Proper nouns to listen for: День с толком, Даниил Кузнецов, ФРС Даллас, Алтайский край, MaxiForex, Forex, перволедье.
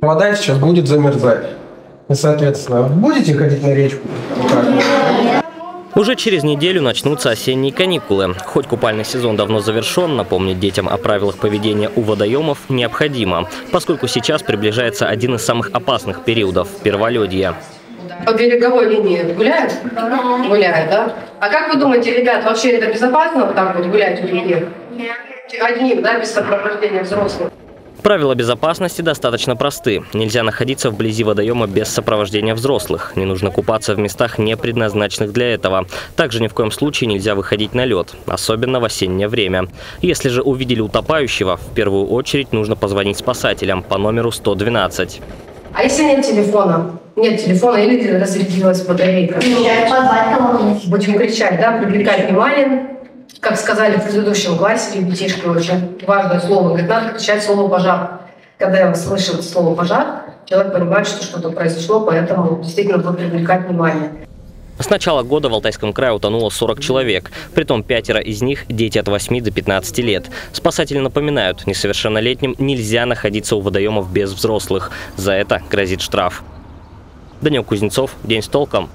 Вода сейчас будет замерзать. И, соответственно, будете ходить на речку? Уже через неделю начнутся осенние каникулы. Хоть купальный сезон давно завершен, напомнить детям о правилах поведения у водоемов необходимо, поскольку сейчас приближается один из самых опасных периодов – перволедье. По береговой линии гуляют? Гуляют, да? А как вы думаете, ребят, вообще это безопасно вот так вот гулять у берега? Одним, да, без сопровождения взрослых? Правила безопасности достаточно просты. Нельзя находиться вблизи водоема без сопровождения взрослых. Не нужно купаться в местах, не предназначенных для этого. Также ни в коем случае нельзя выходить на лед, особенно в осеннее время. Если же увидели утопающего, в первую очередь нужно позвонить спасателям по номеру 112. А если нет телефона? Нет телефона или разрядилась батарейка? Будем кричать, да, привлекать внимание. Как сказали в предыдущем классе ребятишки, очень важное слово. Говорит, надо кричать слово «пожар». Когда я услышал слово «пожар», человек понимает, что что-то произошло, поэтому действительно надо привлекать внимание. С начала года в Алтайском крае утонуло 40 человек. Притом 5 из них – дети от 8 до 15 лет. Спасатели напоминают, несовершеннолетним нельзя находиться у водоемов без взрослых. За это грозит штраф. Даниил Кузнецов, «День с толком».